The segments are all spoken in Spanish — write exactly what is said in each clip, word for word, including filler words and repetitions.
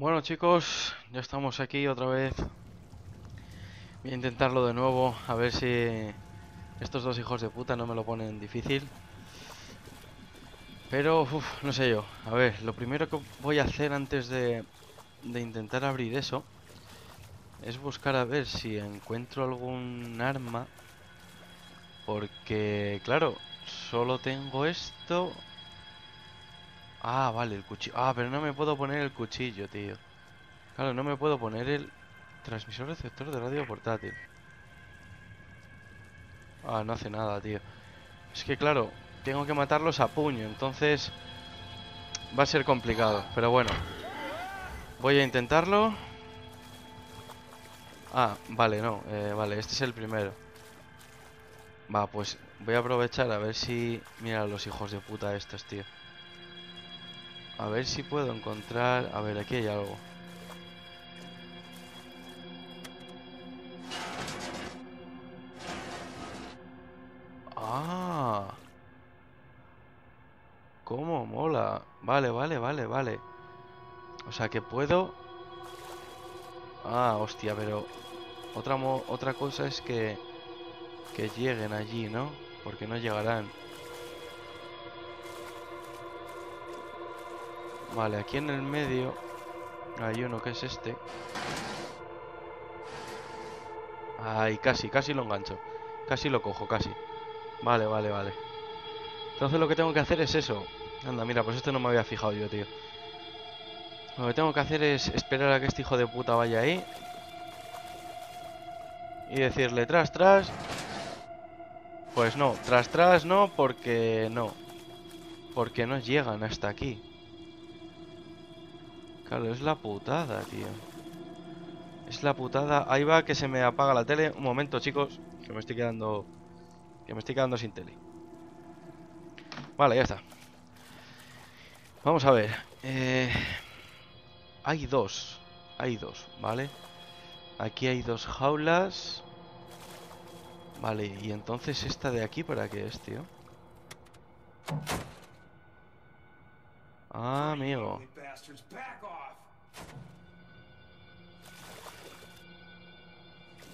Bueno chicos, ya estamos aquí otra vez. Voy a intentarlo de nuevo, a ver si estos dos hijos de puta no me lo ponen difícil. Pero, uff, no sé yo. A ver, lo primero que voy a hacer antes de, de intentar abrir eso es buscar a ver si encuentro algún arma. Porque, claro, solo tengo esto. Ah, vale, el cuchillo. Ah, pero no me puedo poner el cuchillo, tío. Claro, no me puedo poner el transmisor receptor de radio portátil. Ah, no hace nada, tío. Es que, claro, tengo que matarlos a puño, entonces va a ser complicado. Pero bueno, voy a intentarlo. Ah, vale, no, eh, vale, este es el primero. Va, pues voy a aprovechar a ver si... Mira los hijos de puta estos, tío. A ver si puedo encontrar... A ver, aquí hay algo. ¡Ah! ¡Cómo mola! Vale, vale, vale, vale. O sea que puedo... Ah, hostia, pero... Otra, mo... Otra cosa es que... Que lleguen allí, ¿no? Porque no llegarán. Vale, aquí en el medio hay uno que es este. Ay, casi, casi lo engancho. Casi lo cojo, casi. Vale, vale, vale. Entonces lo que tengo que hacer es eso. Anda, mira, pues esto no me había fijado yo, tío. Lo que tengo que hacer es esperar a que este hijo de puta vaya ahí. Y decirle tras, tras. Pues no, tras, tras no, porque no. Porque no llegan hasta aquí. Claro, es la putada, tío. Es la putada. Ahí va, que se me apaga la tele. Un momento, chicos, que me estoy quedando... Que me estoy quedando sin tele. Vale, ya está. Vamos a ver. Eh... Hay dos. Hay dos, ¿vale? Aquí hay dos jaulas. Vale, y entonces esta de aquí, ¿para qué es, tío? Ah, amigo.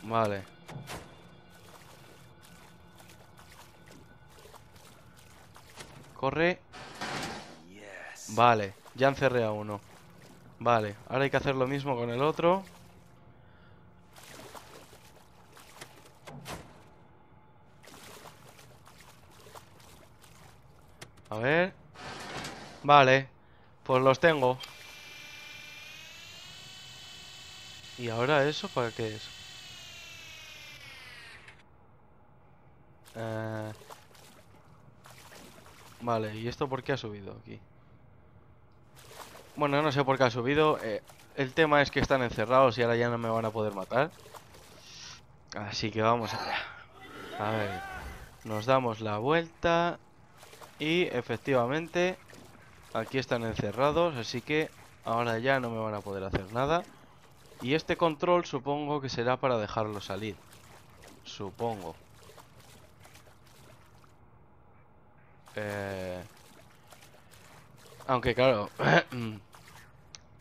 Vale. Corre. Vale, ya encerré a uno. Vale, ahora hay que hacer lo mismo con el otro. A ver. Vale, pues los tengo. ¿Y ahora eso para qué es? Eh... Vale, ¿y esto por qué ha subido aquí? Bueno, no sé por qué ha subido. eh, El tema es que están encerrados y ahora ya no me van a poder matar. Así que vamos allá. A ver, nos damos la vuelta. Y efectivamente, aquí están encerrados, así que ahora ya no me van a poder hacer nada. Y este control supongo que será para dejarlo salir. Supongo. Eh... Aunque claro,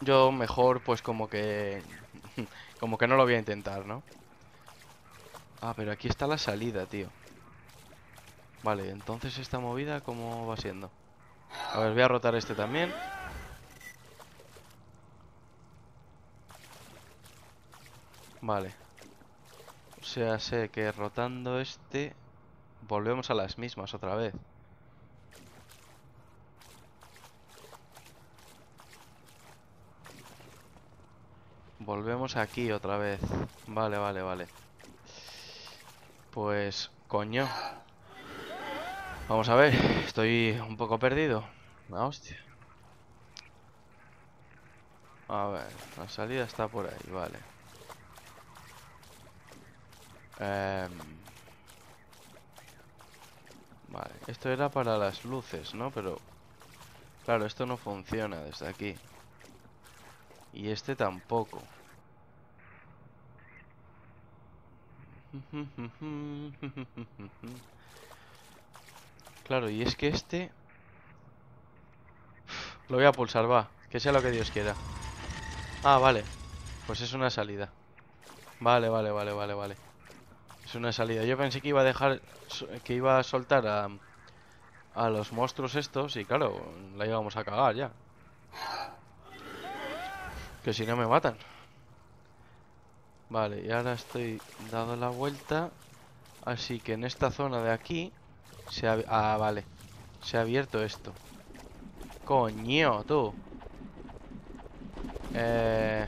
yo mejor pues como que... como que no lo voy a intentar, ¿no? Ah, pero aquí está la salida, tío. Vale, entonces esta movida, ¿cómo va siendo? A ver, voy a rotar este también. Vale. O sea, sé que rotando este... Volvemos a las mismas otra vez. Volvemos aquí otra vez. Vale, vale, vale. Pues... coño... Vamos a ver, estoy un poco perdido. Ah, hostia. A ver, la salida está por ahí, vale. Eh... Vale, esto era para las luces, ¿no? Pero... Claro, esto no funciona desde aquí. Y este tampoco. Claro, y es que este... Lo voy a pulsar, va. Que sea lo que Dios quiera. Ah, vale. Pues es una salida. Vale, vale, vale, vale, vale. Es una salida. Yo pensé que iba a dejar... Que iba a soltar a... A los monstruos estos. Y claro, la íbamos a cagar ya. Que si no me matan. Vale, y ahora estoy dando la vuelta. Así que en esta zona de aquí se ha... Ah, vale. Se ha abierto esto. Coño, tú. Eh...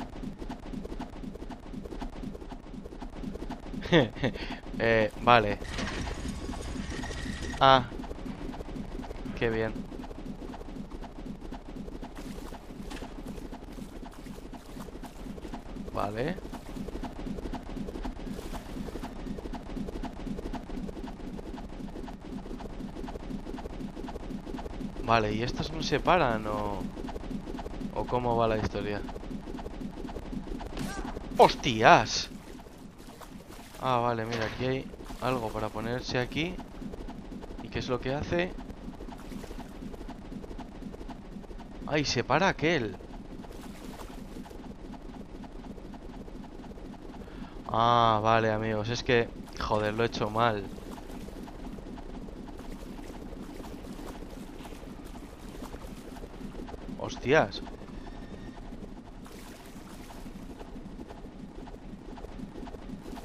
eh, vale. Ah, qué bien. Vale. Vale, ¿y estos no se paran o... o cómo va la historia? ¡Hostias! Ah, vale, mira, aquí hay algo para ponerse aquí. ¿Y qué es lo que hace? ¡Ay, se para aquel! Ah, vale, amigos, es que... Joder, lo he hecho mal. ¡Hostias!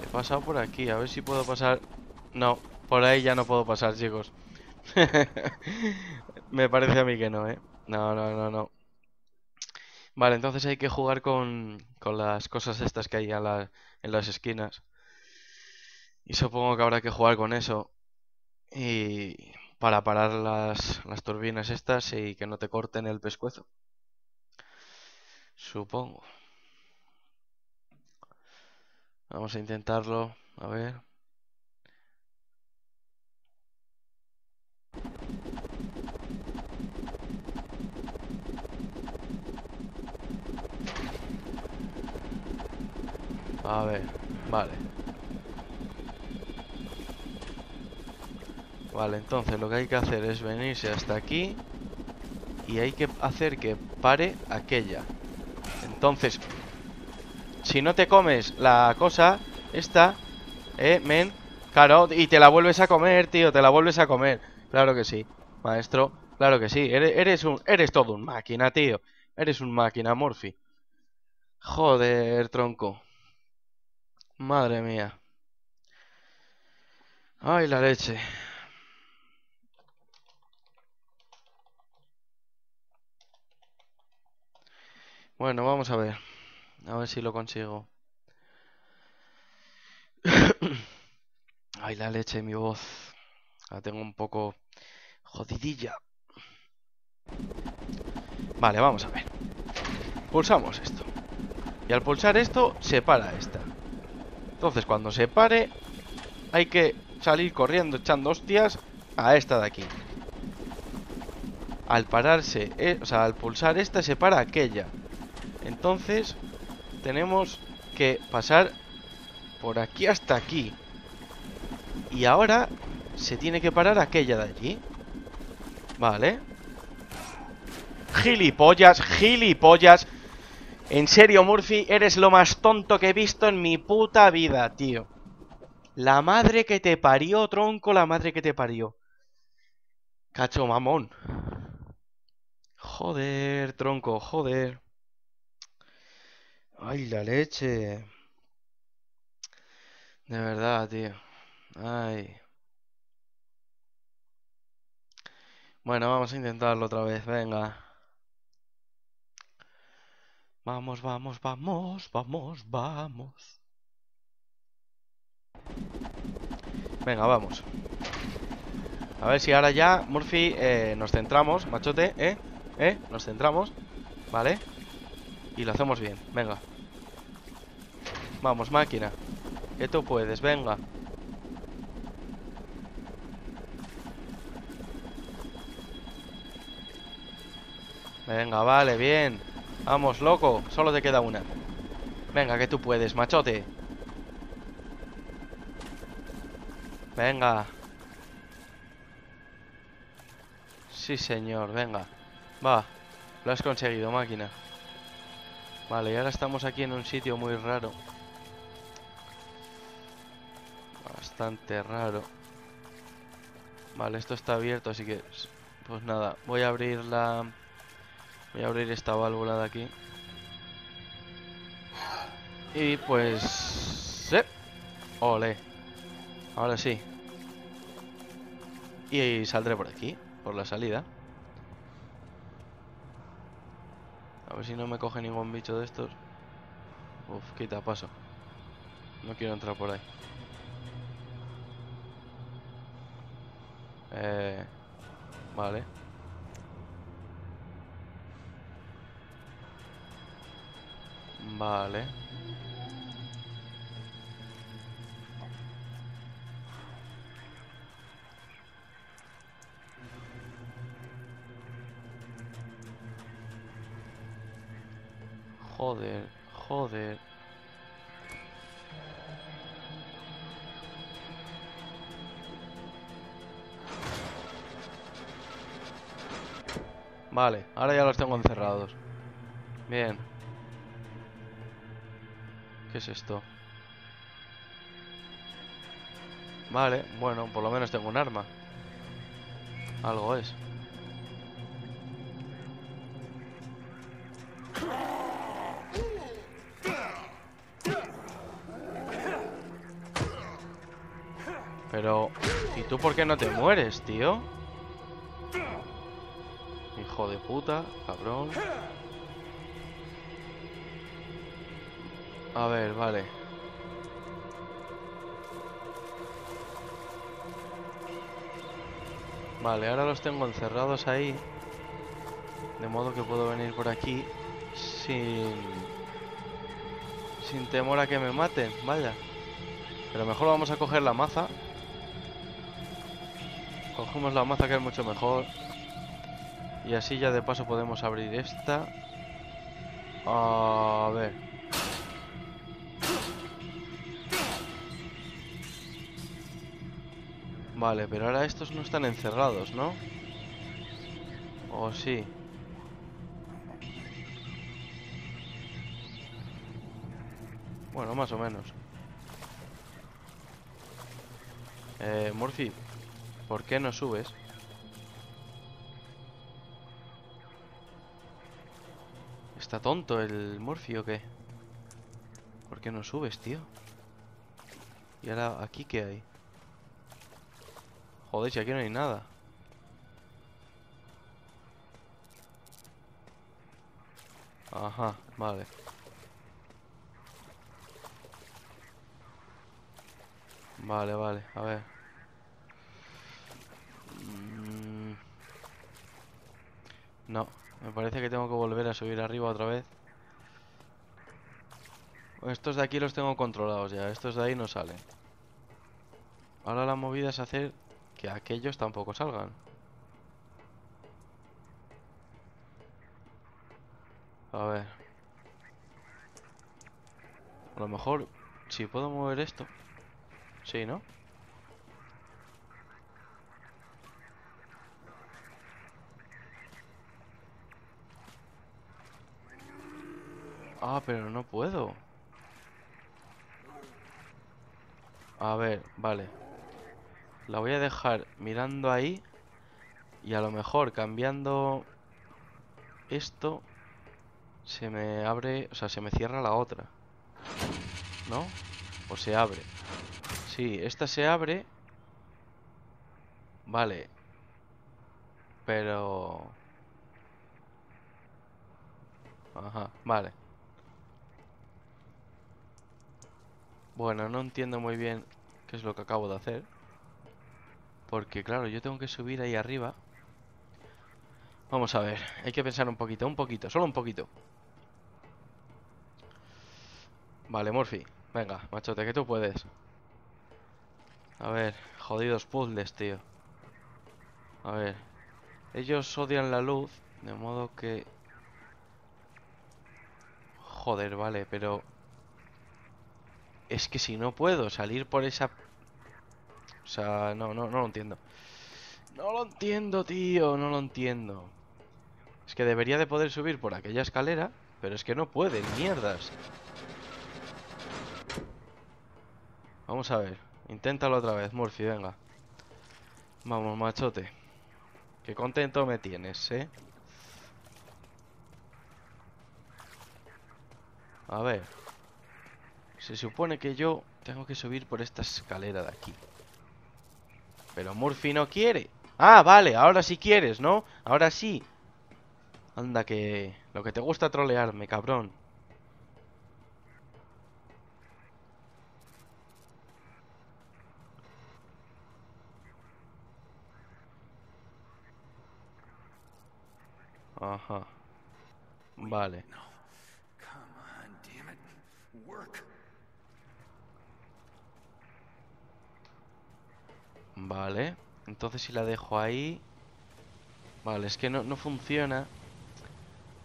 He pasado por aquí, a ver si puedo pasar. No, por ahí ya no puedo pasar, chicos. Me parece a mí que no, ¿eh? No, no, no, no. Vale, entonces hay que jugar con, con las cosas estas que hay en, la, en las esquinas. Y supongo que habrá que jugar con eso. Y para parar las, las turbinas estas y que no te corten el pescuezo. Supongo. Vamos a intentarlo, a ver. A ver, vale. Vale, entonces lo que hay que hacer es venirse hasta aquí. Y hay que hacer que pare aquella. Entonces... Si no te comes la cosa, esta, eh, men, claro, y te la vuelves a comer, tío, te la vuelves a comer. Claro que sí, maestro, claro que sí, eres, eres un, eres todo un máquina, tío, eres un máquina, Murphy. Joder, tronco. Madre mía. Ay, la leche. Bueno, vamos a ver. A ver si lo consigo. Ay, la leche, mi voz. La tengo un poco jodidilla. Vale, vamos a ver. Pulsamos esto. Y al pulsar esto, se para esta. Entonces, cuando se pare, hay que salir corriendo echando hostias a esta de aquí. Al pararse, eh, o sea, al pulsar esta, se para aquella. Entonces... tenemos que pasar por aquí hasta aquí. Y ahora se tiene que parar aquella de allí. Vale. Gilipollas, gilipollas. En serio, Murphy, eres lo más tonto que he visto en mi puta vida, tío. La madre que te parió, tronco, la madre que te parió. Cacho mamón. Joder, tronco, joder. Ay, la leche. De verdad, tío. Ay. Bueno, vamos a intentarlo otra vez, venga. Vamos, vamos, vamos, vamos, vamos. Venga, vamos. A ver si ahora ya, Murphy, eh, nos centramos, machote, ¿eh? ¿Eh? Nos centramos, ¿vale? Y lo hacemos bien, venga. Vamos, máquina. Que tú puedes, venga. Venga, vale, bien. Vamos, loco, solo te queda una. Venga, que tú puedes, machote. Venga. Sí, señor, venga. Va, lo has conseguido, máquina. Vale, y ahora estamos aquí en un sitio muy raro. Bastante raro. Vale, esto está abierto, así que... pues nada, voy a abrir la... voy a abrir esta válvula de aquí. Y pues... ¡eh! ¡Ole! Ahora sí. Y saldré por aquí, por la salida. A ver si no me coge ningún bicho de estos. Uf, quita, paso. No quiero entrar por ahí. Eh... Vale. Vale. Joder, joder. Vale, ahora ya los tengo encerrados. Bien. ¿Qué es esto? Vale, bueno, por lo menos tengo un arma. Algo es. Pero... ¿y tú por qué no te mueres, tío? Hijo de puta, cabrón. A ver, vale. Vale, ahora los tengo encerrados ahí. De modo que puedo venir por aquí sin... sin temor a que me maten, vaya. Pero mejor vamos a coger la maza. Cogemos la maza, que es mucho mejor. Y así ya de paso podemos abrir esta. A ver. Vale, pero ahora estos no están encerrados, ¿no? ¿O sí? Bueno, más o menos. Eh, Murphy, ¿por qué no subes? ¿Está tonto el Murphy o qué? ¿Por qué no subes, tío? ¿Y ahora aquí qué hay? Joder, si aquí no hay nada. Ajá, vale. Vale, vale, a ver. Mm... No. Me parece que tengo que volver a subir arriba otra vez. Estos de aquí los tengo controlados ya. Estos de ahí no salen. Ahora la movida es hacer que aquellos tampoco salgan. A ver. A lo mejor si puedo mover esto. Sí, ¿no? Ah, pero no puedo. A ver, vale. La voy a dejar mirando ahí. Y a lo mejor cambiando esto se me abre, o sea, se me cierra la otra, ¿no? O se abre. Sí, esta se abre. Vale. Pero... ajá, vale. Bueno, no entiendo muy bien qué es lo que acabo de hacer. Porque claro, yo tengo que subir ahí arriba. Vamos a ver, hay que pensar un poquito, un poquito, solo un poquito. Vale, Murphy, venga, machote, que tú puedes. A ver, jodidos puzzles, tío. A ver. Ellos odian la luz, de modo que... joder, vale, pero... es que si no puedo salir por esa... o sea, no, no, no lo entiendo. No lo entiendo, tío, no lo entiendo. Es que debería de poder subir por aquella escalera Pero es que no pueden, mierdas. Vamos a ver. Inténtalo otra vez, Murphy, venga. Vamos, machote. Qué contento me tienes, ¿eh? A ver. Se supone que yo tengo que subir por esta escalera de aquí. Pero Murphy no quiere. Ah, vale, ahora sí quieres, ¿no? Ahora sí. Anda que... Lo que te gusta trolearme, cabrón. Ajá. Vale. Vale. Entonces si la dejo ahí... Vale, es que no, no funciona.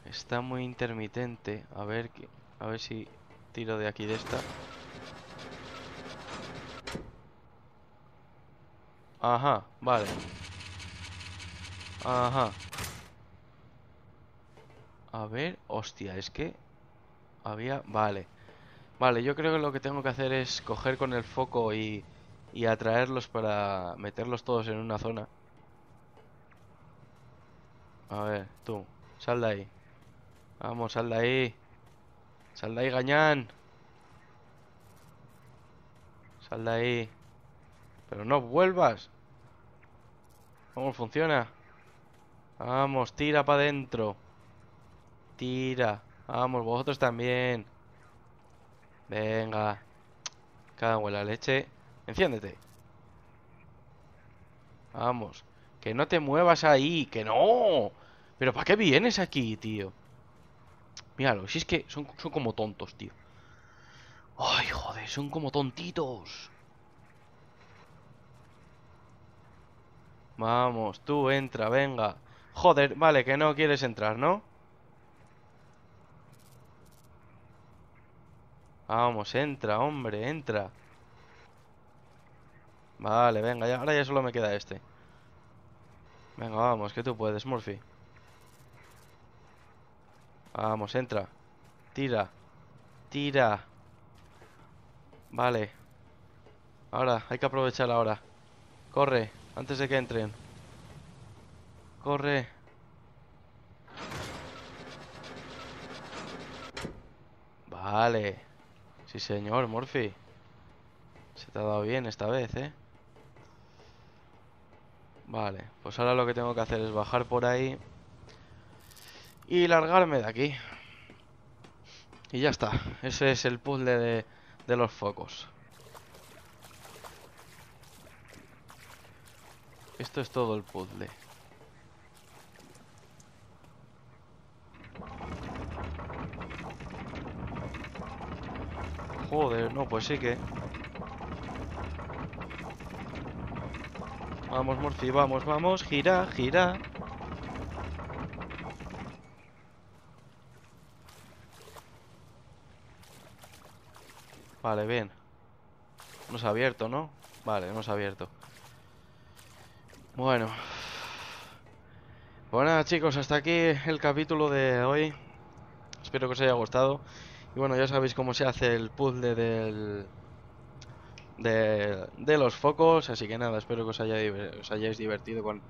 Está muy intermitente. A ver, a ver si tiro de aquí de esta. Ajá, vale. Ajá. A ver, hostia, es que había... Vale. Vale, yo creo que lo que tengo que hacer es coger con el foco y, y atraerlos para meterlos todos en una zona. A ver, tú, sal de ahí. Vamos, sal de ahí. Sal de ahí, gañán. Sal de ahí. Pero no vuelvas. ¿Cómo funciona? Vamos, tira para adentro. Tira. Vamos, vosotros también. Venga. Cago en la leche. Enciéndete. Vamos. Que no te muevas ahí. Que no. Pero ¿para qué vienes aquí, tío? Míralo, si es que son, son como tontos, tío. Ay, joder, son como tontitos. Vamos, tú entra, venga. Joder, vale, que no quieres entrar, ¿no? Vamos, entra, hombre, entra. Vale, venga, ya, ahora ya solo me queda este. Venga, vamos, que tú puedes, Murphy. Vamos, entra. Tira. Tira. Vale. Ahora, hay que aprovechar ahora. Corre, antes de que entren. Corre. Vale. Sí, señor, Murphy. Se te ha dado bien esta vez, ¿eh? Vale, pues ahora lo que tengo que hacer es bajar por ahí. Y largarme de aquí. Y ya está. Ese es el puzzle de, de los focos. Esto es todo el puzzle. Joder, no, pues sí que... Vamos, Murphy, vamos, vamos. Gira, gira. Vale, bien. No se ha abierto, ¿no? Vale, no se ha abierto. Bueno. Bueno, chicos, hasta aquí el capítulo de hoy. Espero que os haya gustado. Y bueno, ya sabéis cómo se hace el puzzle del... De, de los focos. Así que nada, espero que os, haya, os hayáis divertido con,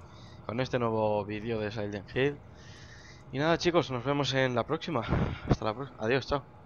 con este nuevo vídeo de Silent Hill. Y nada, chicos, nos vemos en la próxima. Hasta la próxima. Adiós, chao.